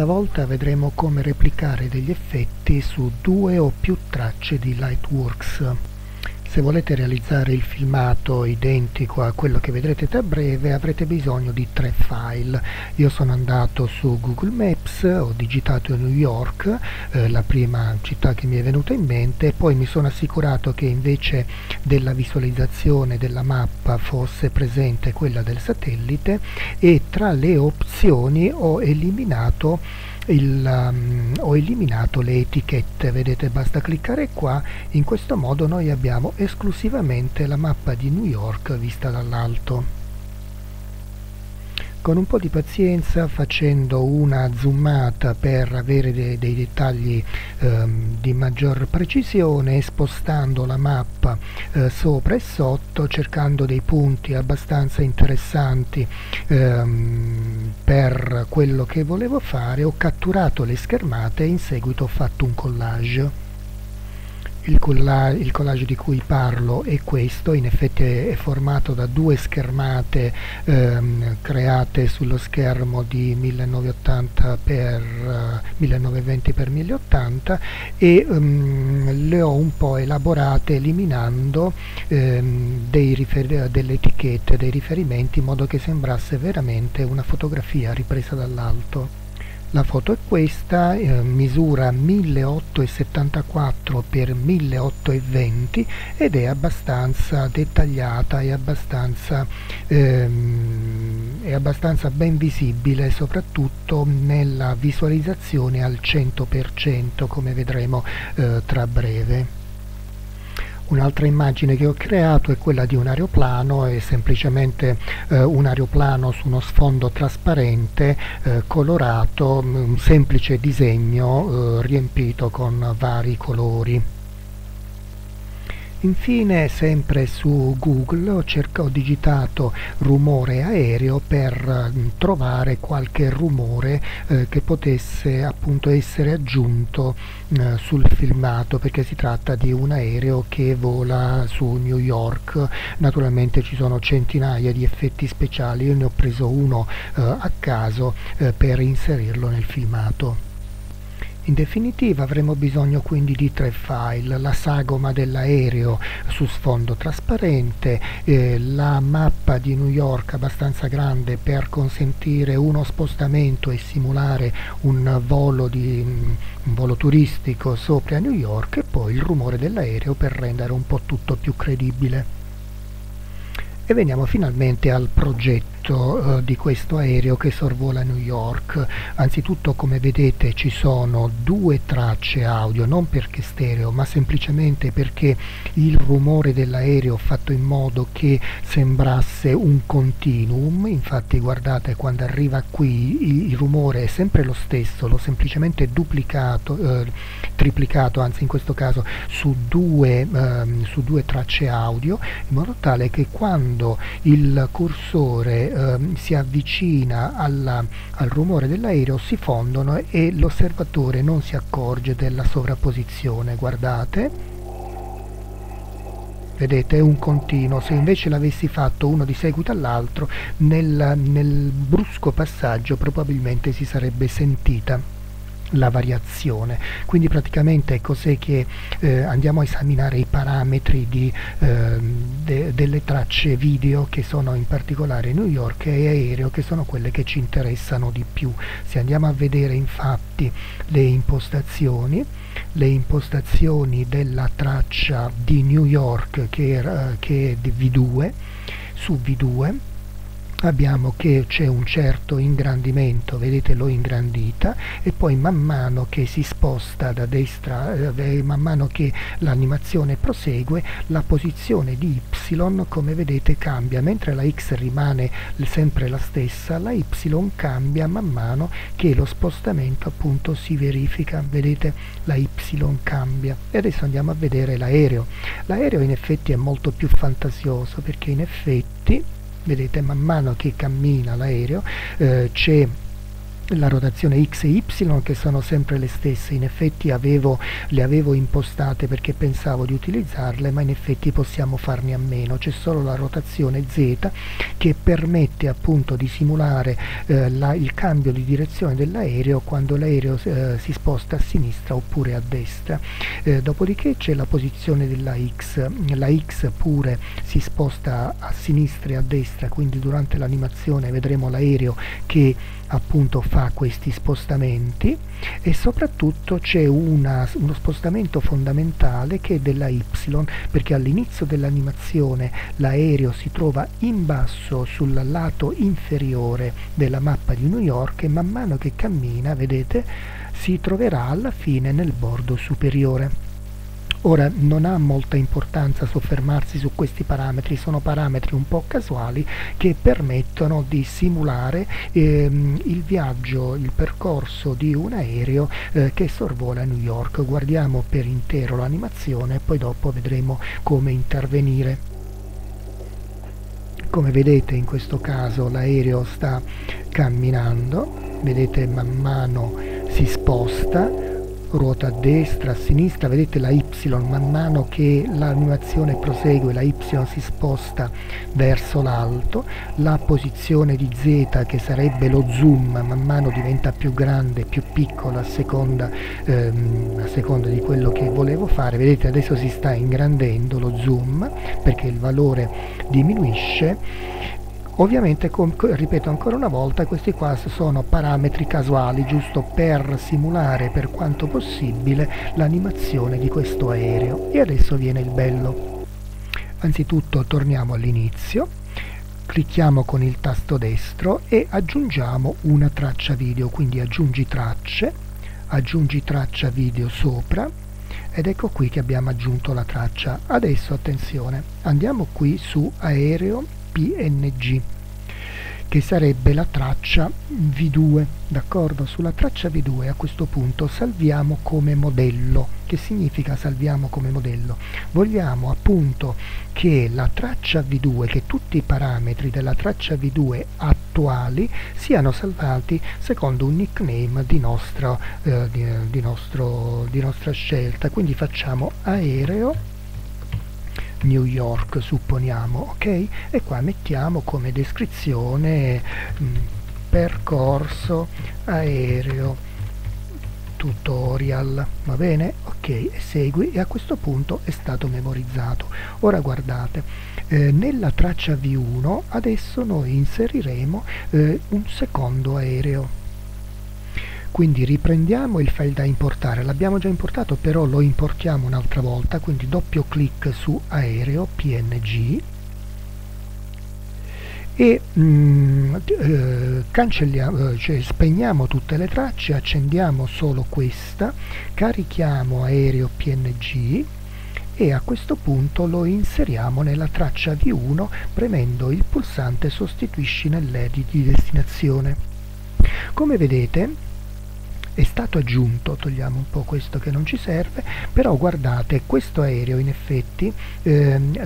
Stavolta vedremo come replicare degli effetti su due o più tracce di Lightworks. Se volete realizzare il filmato identico a quello che vedrete tra breve, avrete bisogno di tre file. Io sono andato su Google Maps, ho digitato New York, la prima città che mi è venuta in mente, e poi mi sono assicurato che invece della visualizzazione della mappa fosse presente quella del satellite, e tra le opzioni ho eliminato le etichette. Vedete, basta cliccare qua. In questo modo noi abbiamo esclusivamente la mappa di New York vista dall'alto. Con un po' di pazienza, facendo una zoomata per avere dei dettagli di maggior precisione, spostando la mappa sopra e sotto, cercando dei punti abbastanza interessanti per quello che volevo fare, ho catturato le schermate e in seguito ho fatto un collage. Il collage di cui parlo è questo, in effetti è formato da due schermate create sullo schermo di 1920x1080 e le ho un po' elaborate eliminando delle etichette, dei riferimenti, in modo che sembrasse veramente una fotografia ripresa dall'alto. La foto è questa, misura 1874x1820 ed è abbastanza dettagliata e abbastanza ben visibile, soprattutto nella visualizzazione al 100%, come vedremo tra breve. Un'altra immagine che ho creato è quella di un aeroplano, è semplicemente un aeroplano su uno sfondo trasparente, colorato, un semplice disegno riempito con vari colori. Infine, sempre su Google, ho digitato rumore aereo per trovare qualche rumore che potesse appunto essere aggiunto sul filmato, perché si tratta di un aereo che vola su New York. Naturalmente ci sono centinaia di effetti speciali, io ne ho preso uno a caso per inserirlo nel filmato. In definitiva avremo bisogno quindi di tre file: la sagoma dell'aereo su sfondo trasparente, la mappa di New York abbastanza grande per consentire uno spostamento e simulare un volo turistico sopra New York, e poi il rumore dell'aereo per rendere un po' tutto più credibile. E veniamo finalmente al progetto di questo aereo che sorvola New York. Anzitutto, come vedete, ci sono due tracce audio, non perché stereo, ma semplicemente perché il rumore dell'aereo ho fatto in modo che sembrasse un continuum. Infatti guardate, quando arriva qui il rumore è sempre lo stesso, l'ho semplicemente triplicato, anzi in questo caso su due tracce audio, in modo tale che quando il cursore si avvicina al rumore dell'aereo si fondono e l'osservatore non si accorge della sovrapposizione. Guardate, vedete, è un continuo. Se invece l'avessi fatto uno di seguito all'altro, nel brusco passaggio probabilmente si sarebbe sentita la variazione. Quindi praticamente cos'è che andiamo a esaminare i parametri delle tracce video, che sono in particolare New York e aereo, che sono quelle che ci interessano di più. Se andiamo a vedere infatti le impostazioni della traccia di New York, che è di V2, su V2 abbiamo che c'è un certo ingrandimento, vedete, l'ho ingrandita, e poi man mano che si sposta da destra, man mano che l'animazione prosegue, la posizione di Y, come vedete, cambia. Mentre la X rimane sempre la stessa, la Y cambia man mano che lo spostamento appunto si verifica. Vedete, la Y cambia. E adesso andiamo a vedere l'aereo. L'aereo in effetti è molto più fantasioso, perché in effetti, vedete, man mano che cammina l'aereo c'è la rotazione X e Y, che sono sempre le stesse. In effetti le avevo impostate perché pensavo di utilizzarle, ma in effetti possiamo farne a meno. C'è solo la rotazione Z che permette appunto di simulare il cambio di direzione dell'aereo quando l'aereo si sposta a sinistra oppure a destra. Dopodiché c'è la posizione della X. La X pure si sposta a sinistra e a destra, quindi durante l'animazione vedremo l'aereo che appunto fa questi spostamenti, e soprattutto c'è uno spostamento fondamentale che è della Y, perché all'inizio dell'animazione l'aereo si trova in basso sul lato inferiore della mappa di New York, e man mano che cammina, vedete, si troverà alla fine nel bordo superiore. Ora, non ha molta importanza soffermarsi su questi parametri, sono parametri un po' casuali che permettono di simulare il viaggio, il percorso di un aereo che sorvola New York. Guardiamo per intero l'animazione e poi dopo vedremo come intervenire. Come vedete, in questo caso l'aereo sta camminando, vedete man mano si sposta, ruota a destra, a sinistra, vedete la Y, man mano che l'animazione prosegue la Y si sposta verso l'alto, la posizione di Z, che sarebbe lo zoom, man mano diventa più grande, più piccola a seconda di quello che volevo fare. Vedete, adesso si sta ingrandendo lo zoom perché il valore diminuisce. Ovviamente, ripeto ancora una volta, questi qua sono parametri casuali, giusto per simulare per quanto possibile l'animazione di questo aereo. E adesso viene il bello. Anzitutto torniamo all'inizio, clicchiamo con il tasto destro e aggiungiamo una traccia video, quindi aggiungi tracce, aggiungi traccia video sopra, ed ecco qui che abbiamo aggiunto la traccia. Adesso attenzione, andiamo qui su aereo PNG, che sarebbe la traccia V2, d'accordo? Sulla traccia V2 a questo punto salviamo come modello. Che significa salviamo come modello? Vogliamo appunto che la traccia V2, che tutti i parametri della traccia V2 attuali siano salvati secondo un nickname di nostra scelta, quindi facciamo aereo New York, supponiamo, ok? E qua mettiamo come descrizione percorso aereo tutorial, va bene? Ok, e segui, e a questo punto è stato memorizzato. Ora guardate, nella traccia V1 adesso noi inseriremo un secondo aereo. Quindi riprendiamo il file da importare, l'abbiamo già importato, però lo importiamo un'altra volta, quindi doppio clic su aereo PNG e cancelliamo, cioè spegniamo tutte le tracce, accendiamo solo questa, carichiamo aereo PNG e a questo punto lo inseriamo nella traccia V1 premendo il pulsante sostituisci nell'edit di destinazione. Come vedete è stato aggiunto, togliamo un po' questo che non ci serve, però guardate, questo aereo in effetti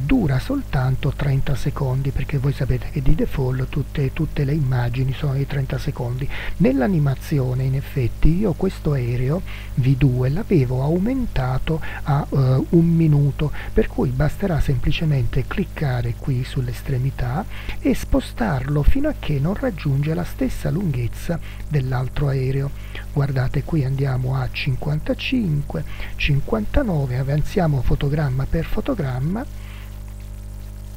dura soltanto 30 secondi, perché voi sapete che di default tutte le immagini sono di 30 secondi. Nell'animazione in effetti io questo aereo V2 l'avevo aumentato a un minuto, per cui basterà semplicemente cliccare qui sull'estremità e spostarlo fino a che non raggiunge la stessa lunghezza dell'altro aereo. Guardate, qui andiamo a 55, 59, avanziamo fotogramma per fotogramma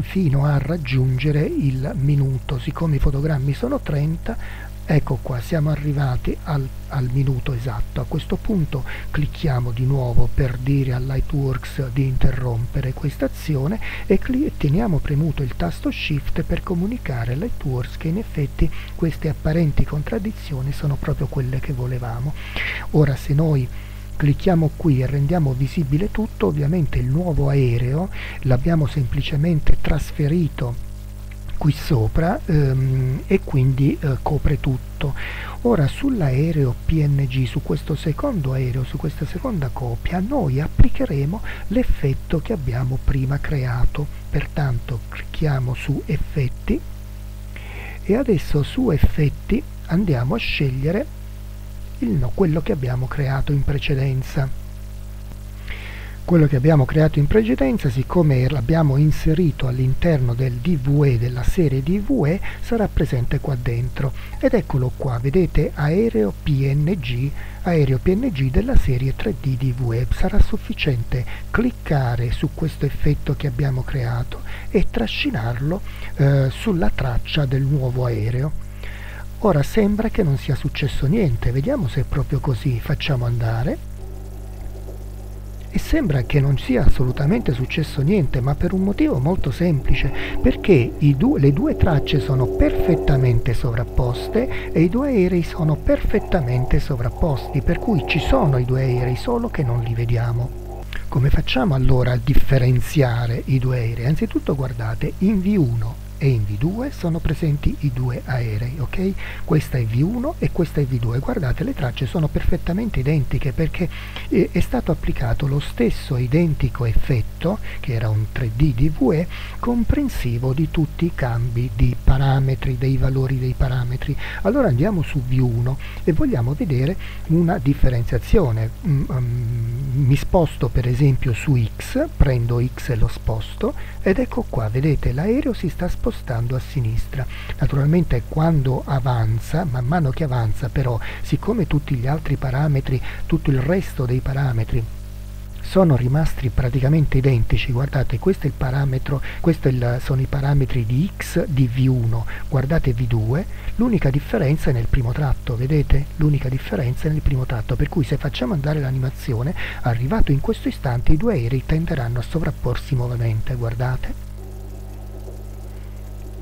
fino a raggiungere il minuto. Siccome i fotogrammi sono 30, ecco qua, siamo arrivati al minuto esatto. A questo punto clicchiamo di nuovo per dire a Lightworks di interrompere questa azione e teniamo premuto il tasto Shift per comunicare a Lightworks che in effetti queste apparenti contraddizioni sono proprio quelle che volevamo. Ora, se noi clicchiamo qui e rendiamo visibile tutto, ovviamente il nuovo aereo l'abbiamo semplicemente trasferito qui sopra e quindi copre tutto. Ora sull'aereo PNG, su questo secondo aereo, su questa seconda copia, noi applicheremo l'effetto che abbiamo prima creato. Pertanto clicchiamo su effetti e adesso su effetti andiamo a scegliere quello che abbiamo creato in precedenza. Quello che abbiamo creato in precedenza, siccome l'abbiamo inserito all'interno del DVE, della serie DVE, sarà presente qua dentro. Ed eccolo qua, vedete, aereo PNG della serie 3D DVE. Sarà sufficiente cliccare su questo effetto che abbiamo creato e trascinarlo sulla traccia del nuovo aereo. Ora sembra che non sia successo niente, vediamo se è proprio così, facciamo andare. E sembra che non sia assolutamente successo niente, ma per un motivo molto semplice, perché le due tracce sono perfettamente sovrapposte e i due aerei sono perfettamente sovrapposti, per cui ci sono i due aerei, solo che non li vediamo. Come facciamo allora a differenziare i due aerei? Anzitutto guardate, in V1 e in V2 sono presenti i due aerei, ok? Questa è V1 e questa è V2. Guardate, le tracce sono perfettamente identiche perché è stato applicato lo stesso identico effetto, che era un 3D DVE, comprensivo di tutti i cambi di parametri, dei valori dei parametri. Allora andiamo su V1 e vogliamo vedere una differenziazione. Mi sposto per esempio su X, prendo X e lo sposto, ed ecco qua, vedete, l'aereo si sta spostando a sinistra. Naturalmente quando avanza, man mano che avanza però, siccome tutti gli altri parametri, tutto il resto dei parametri sono rimasti praticamente identici, guardate, questo è il parametro, sono i parametri di X di V1, guardate V2, l'unica differenza è nel primo tratto, vedete? L'unica differenza è nel primo tratto, per cui se facciamo andare l'animazione, arrivato in questo istante, i due aerei tenderanno a sovrapporsi nuovamente, guardate.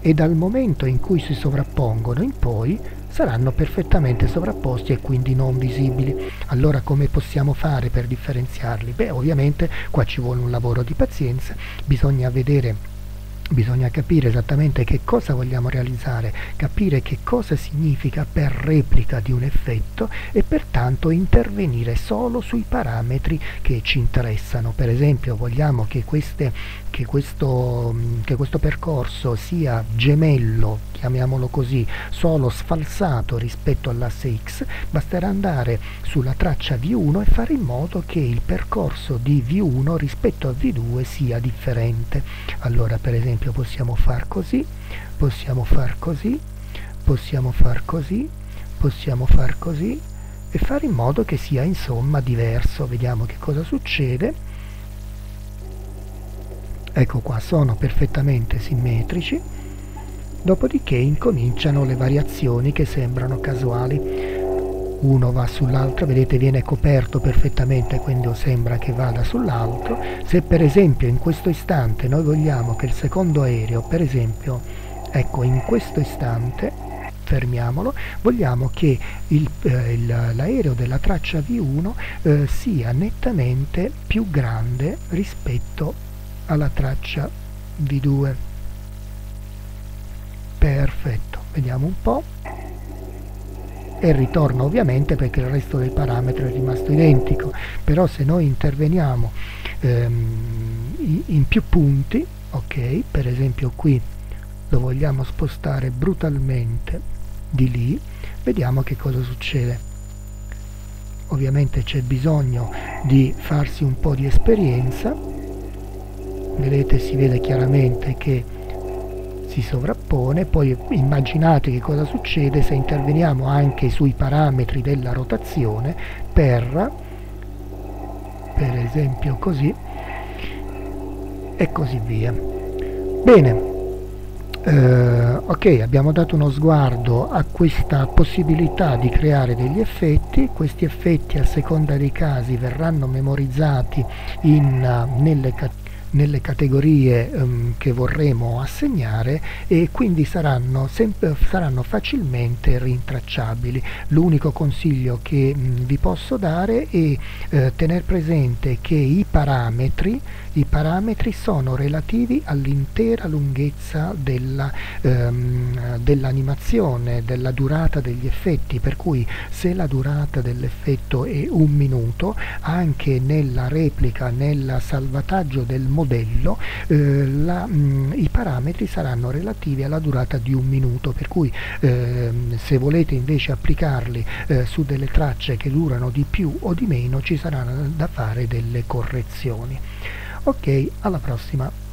E dal momento in cui si sovrappongono in poi saranno perfettamente sovrapposti e quindi non visibili. Allora come possiamo fare per differenziarli? Beh, ovviamente qua ci vuole un lavoro di pazienza, bisogna capire esattamente che cosa vogliamo realizzare, capire che cosa significa per replica di un effetto e pertanto intervenire solo sui parametri che ci interessano. Per esempio vogliamo che questo percorso sia gemello, chiamiamolo così, solo sfalsato rispetto all'asse X, basterà andare sulla traccia V1 e fare in modo che il percorso di V1 rispetto a V2 sia differente. Allora per esempio possiamo far così, possiamo far così, possiamo far così, possiamo far così e fare in modo che sia insomma diverso. Vediamo che cosa succede. Ecco qua, sono perfettamente simmetrici, dopodiché incominciano le variazioni che sembrano casuali. Uno va sull'altro, vedete, viene coperto perfettamente, quindi sembra che vada sull'altro. Se per esempio in questo istante noi vogliamo che il secondo aereo, per esempio, ecco, in questo istante, fermiamolo, vogliamo che l'aereo della traccia V1 sia nettamente più grande rispetto alla traccia V2. Perfetto, vediamo un po' e ritorna ovviamente perché il resto del parametro è rimasto identico, però se noi interveniamo in più punti, ok, per esempio qui lo vogliamo spostare brutalmente di lì, vediamo che cosa succede. Ovviamente c'è bisogno di farsi un po' di esperienza. Vedete, si vede chiaramente che si sovrappone, poi immaginate che cosa succede se interveniamo anche sui parametri della rotazione, per esempio così, e così via. Bene. Ok, abbiamo dato uno sguardo a questa possibilità di creare degli effetti. Questi effetti a seconda dei casi verranno memorizzati nelle categorie che vorremmo assegnare e quindi saranno facilmente rintracciabili. L'unico consiglio che vi posso dare è tener presente che i parametri sono relativi all'intera lunghezza dell'animazione, della durata degli effetti, per cui se la durata dell'effetto è un minuto, anche nella replica, nel salvataggio del modello, i parametri saranno relativi alla durata di un minuto, per cui se volete invece applicarli su delle tracce che durano di più o di meno, ci saranno da fare delle correzioni. Ok, alla prossima!